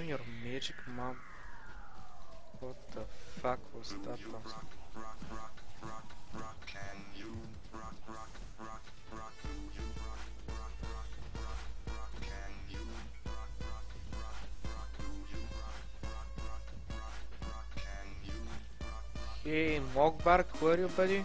I'm your magic mom. What the fuck was that? Hey, Mogbark, where are you, buddy?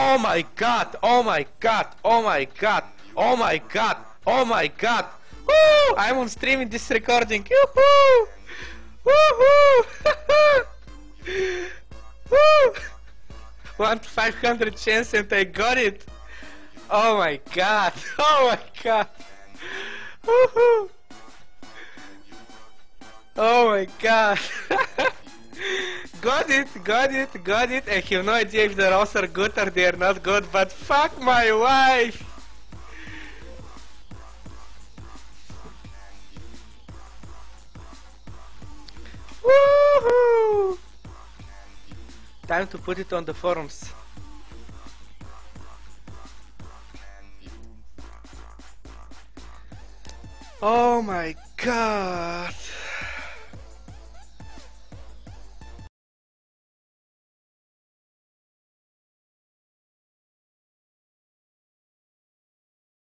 Oh my god, oh my god, oh my god, oh my god, oh my god. Woo! I'm on streaming this recording. Yoo-hoo! Woohoo! Woo! 1-500 chance and I got it. Oh my god, oh my god. Woohoo! Oh my god. Got it, got it, got it. I have no idea if the rolls are good or they are not good, but fuck my wife! Woohoo! Time to put it on the forums. Oh my god!